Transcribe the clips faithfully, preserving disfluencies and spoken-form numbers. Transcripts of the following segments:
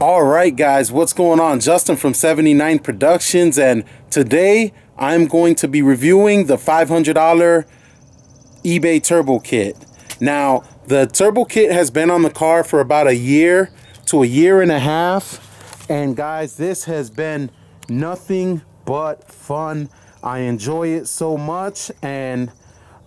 All right, guys, what's going on? Justin from seventy-ninth Productions, and today I'm going to be reviewing the five hundred dollar eBay turbo kit. Now, the turbo kit has been on the car for about a year to a year and a half, and guys, this has been nothing but fun. I enjoy it so much, and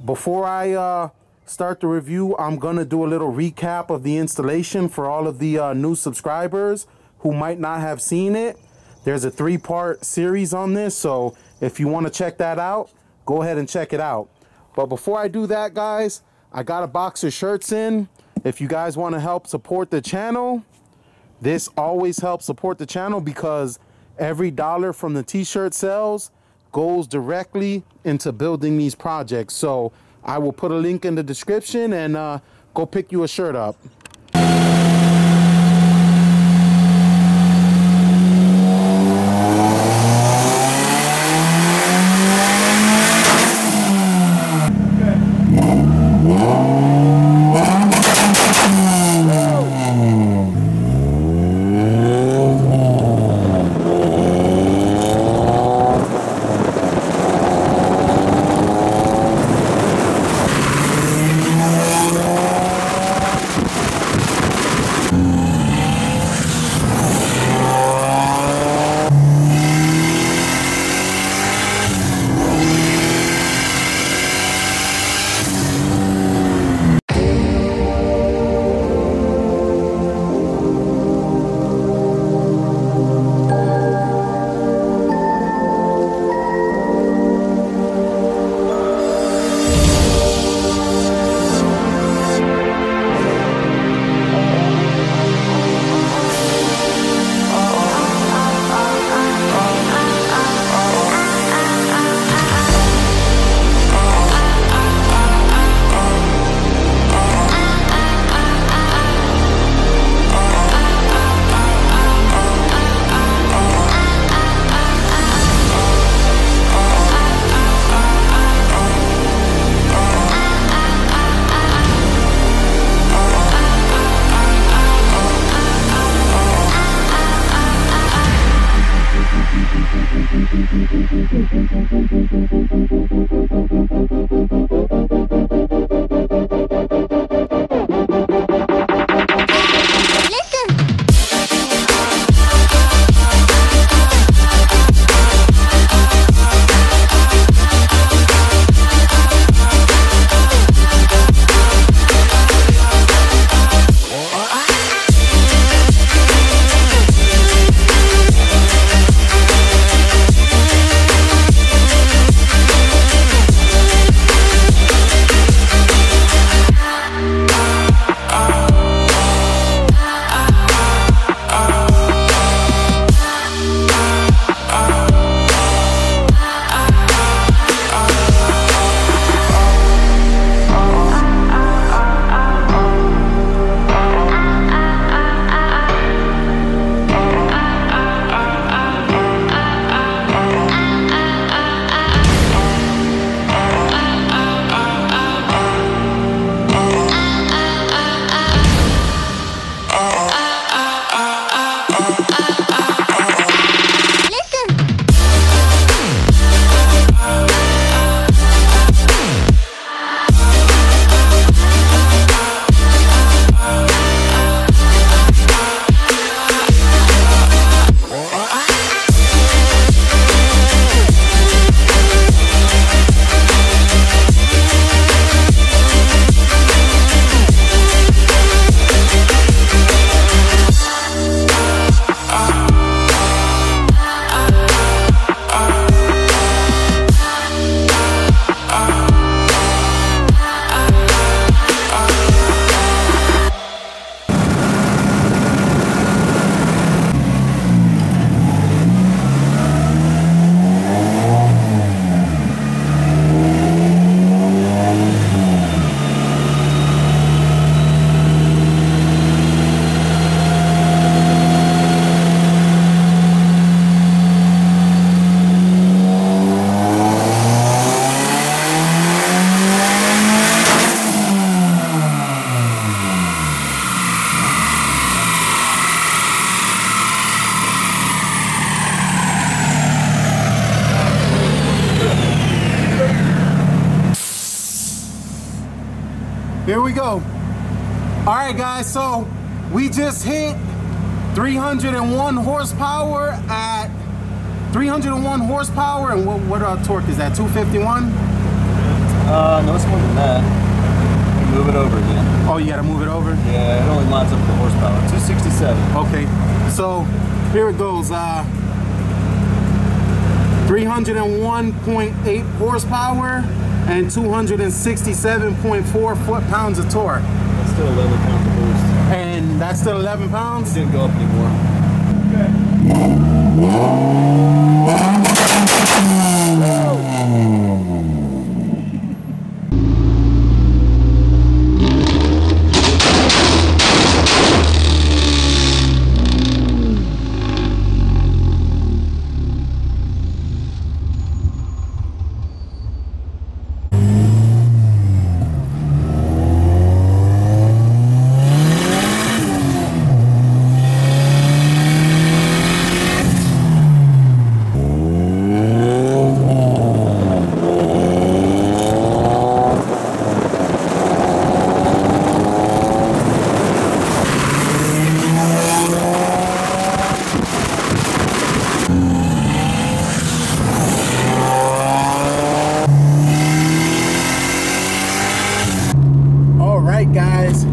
before I uh, start the review, I'm gonna do a little recap of the installation for all of the uh, new subscribers who might not have seen it. There's a three-part series on this, so if you want to check that out, go ahead and check it out. But before I do that, guys, I got a box of shirts in. If you guys want to help support the channel, this always helps support the channel because every dollar from the t-shirt sales goes directly into building these projects. So I will put a link in the description and uh, go pick you a shirt up. Here we go. All right, guys, so we just hit three hundred one horsepower at three hundred one horsepower, and what, what our torque is that? two fifty-one? Uh, no, it's more than that. You move it over again. Oh, you gotta move it over? Yeah, it only lines up the horsepower. two sixty-seven. Okay, so here it goes. Uh, three hundred one point eight horsepower and two hundred sixty-seven point four foot-pounds of torque. That's still eleven pounds of boost. And that's still eleven pounds? It didn't go up anymore. Guys,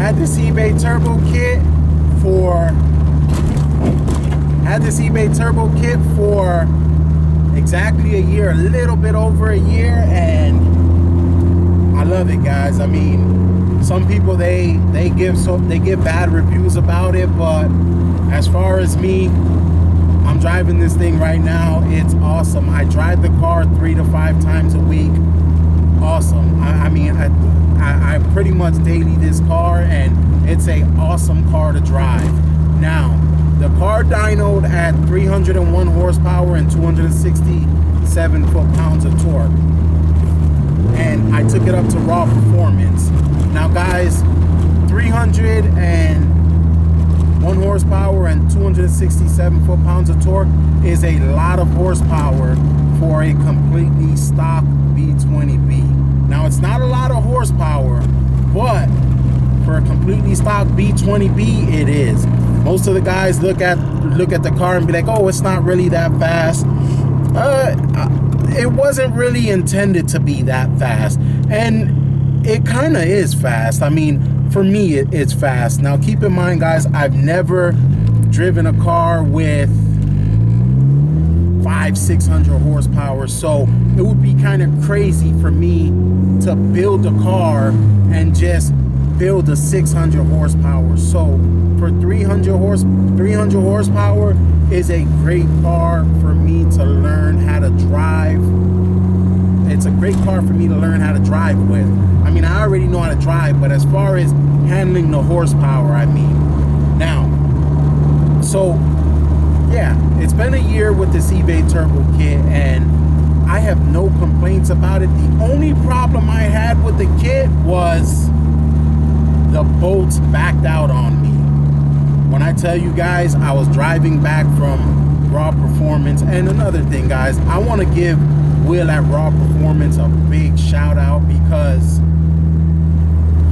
had this eBay turbo kit for had this eBay turbo kit for exactly a year, a little bit over a year, and I love it, guys. I mean, some people they they give so they give bad reviews about it, but as far as me, I'm driving this thing right now. It's awesome. I drive the car three to five times a week. Awesome. I, I mean, I, I, I pretty much daily this car, and it's a awesome car to drive. Now, the car dynoed at three hundred one horsepower and two hundred sixty-seven foot-pounds of torque, and I took it up to Raw Performance. Now, guys, three hundred one horsepower and two hundred sixty-seven foot-pounds of torque is a lot of horsepower for a completely stock B twenty B. Now, it's not a lot of horsepower, but for a completely stock B twenty B, it is. Most of the guys look at look at the car and be like, oh, it's not really that fast. Uh, it wasn't really intended to be that fast, and it kind of is fast. I mean, for me, it, it's fast. Now, keep in mind, guys, I've never driven a car with five, six hundred horsepower, so it would be kind of crazy for me to build a car and just build a six hundred horsepower. So for three hundred horse three hundred horsepower is a great car for me to learn how to drive. It's a great car for me to learn how to drive with. I mean, I already know how to drive, but as far as handling the horsepower, I mean, now, so yeah, it's been a year with this eBay turbo kit, and I have no complaints about it. The only problem I had with the kit was the bolts backed out on me. When I tell you guys, I was driving back from Raw Performance, and another thing, guys, I want to give Will at Raw Performance a big shout out because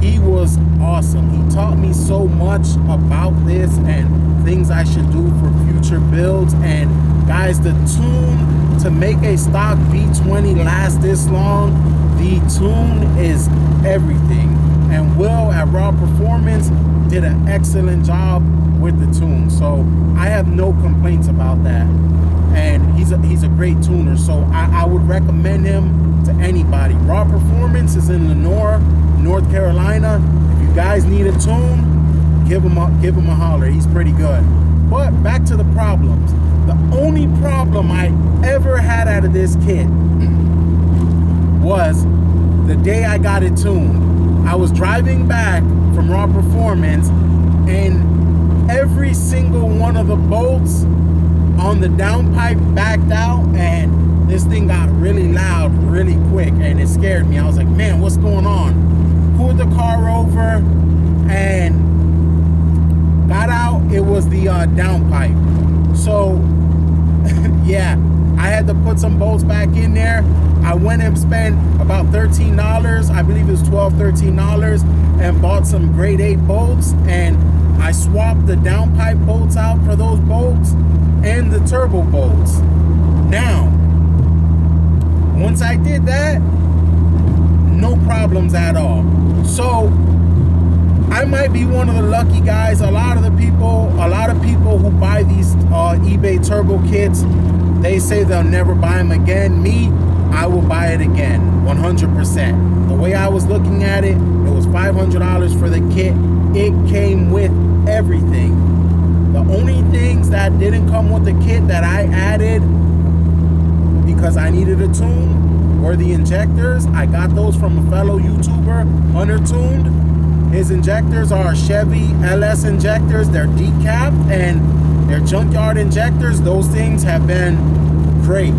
he was awesome. He taught me so much about this and things I should do for future builds. And guys, the tune to make a stock B twenty last this long, the tune is everything. And Will at Raw Performance did an excellent job with the tune. So I have no complaints about that. And he's a, he's a great tuner. So I, I would recommend him to anybody. Raw Performance is in Lenoir, North Carolina. If you guys need a tune, give him a, give him a holler. He's pretty good. But back to the problems. The only problem I ever had out of this kit was the day I got it tuned. I was driving back from Raw Performance, and every single one of the bolts on the downpipe backed out, and this thing got really loud really quick, and it scared me. I was like, man, what's going on? Pulled the car over and got out. It was the uh, downpipe. So yeah, I had to put some bolts back in there. I went and spent about thirteen dollars, I believe it was twelve, thirteen dollars, and bought some grade eight bolts, and I swapped the downpipe bolts out for those bolts and the turbo bolts. Now, once I did that, no problems at all. So I might be one of the lucky guys. A lot of the people, a lot of people who buy these uh, eBay turbo kits, they say they'll never buy them again. Me, I will buy it again, one hundred percent. The way I was looking at it, it was five hundred dollars for the kit. It came with everything. The only things that didn't come with the kit that I added because I needed a tune were the injectors. I got those from a fellow YouTuber, UnderTuned. His injectors are Chevy L S injectors. They're decapped and they're junkyard injectors. Those things have been great.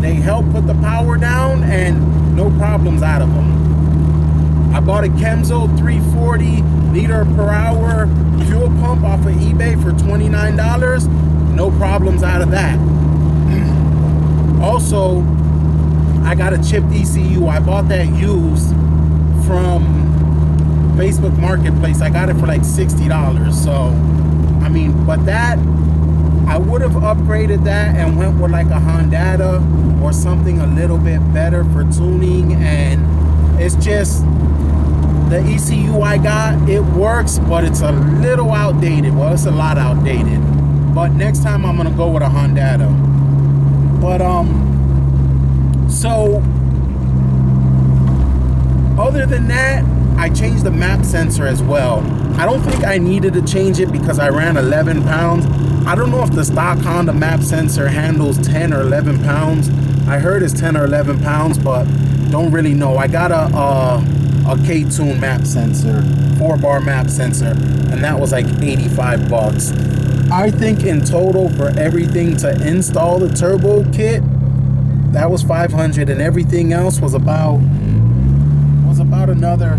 They help put the power down and no problems out of them. I bought a Kemzo three forty liter per hour fuel pump off of eBay for twenty-nine dollars. No problems out of that. Also, I got a chipped E C U. I bought that used from Facebook Marketplace. I got it for like sixty dollars. So I mean, but that I would have upgraded that and went with like a Hondata or something a little bit better for tuning. And it's just the E C U I got, it works, but it's a little outdated. Well, it's a lot outdated, but next time I'm gonna go with a Hondata. But um so other than that, I changed the map sensor as well. I don't think I needed to change it because I ran eleven pounds. I don't know if the stock Honda map sensor handles ten or eleven pounds. I heard it's ten or eleven pounds, but don't really know. I got a a, a K-Tune map sensor, four bar map sensor, and that was like eighty-five bucks. I think in total for everything to install the turbo kit, that was five hundred, and everything else was about was about another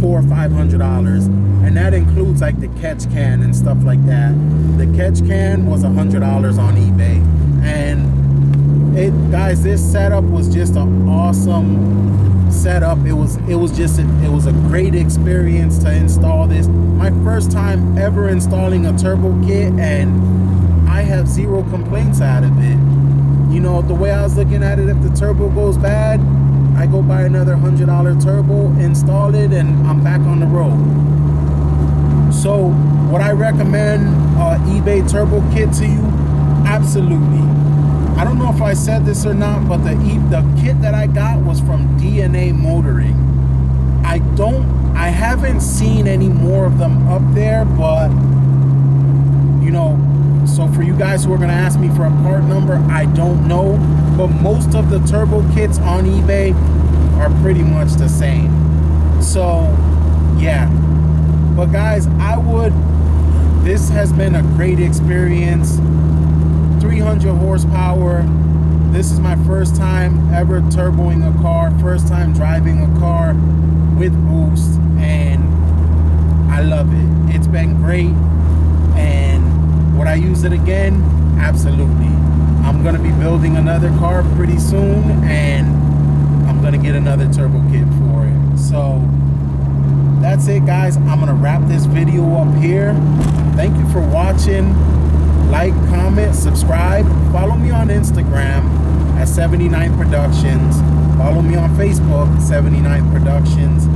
four or five hundred dollars, and that includes like the catch can and stuff like that. The catch can was a hundred dollars on eBay, and it, guys, this setup was just an awesome setup. It was, it was just, a, it was a great experience to install this. My first time ever installing a turbo kit, and I have zero complaints out of it. You know, the way I was looking at it, if the turbo goes bad, I go buy another one hundred dollar turbo, install it, and I'm back on the road. So would I recommend uh, eBay turbo kit to you? Absolutely. I don't know if I said this or not, but the, e the kit that I got was from D N A Motoring. I don't, I haven't seen any more of them up there, but you know, so for you guys who are gonna ask me for a part number, I don't know, but most of the turbo kits on eBay are pretty much the same. So yeah, but guys, I would, this has been a great experience. Three hundred horsepower. This is my first time ever turboing a car, first time driving a car with boost, and I love it. It's been great. And would I use it again? Absolutely. I'm gonna be building another car pretty soon, and I'm gonna get another turbo kit for it. So that's it, guys. I'm gonna wrap this video up here. Thank you for watching. Like, comment, subscribe. Follow me on Instagram at seventy-ninth Productions. Follow me on Facebook, seventy-ninth Productions.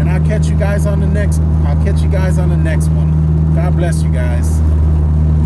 And I'll catch you guys on the next, I'll catch you guys on the next one. God bless you guys.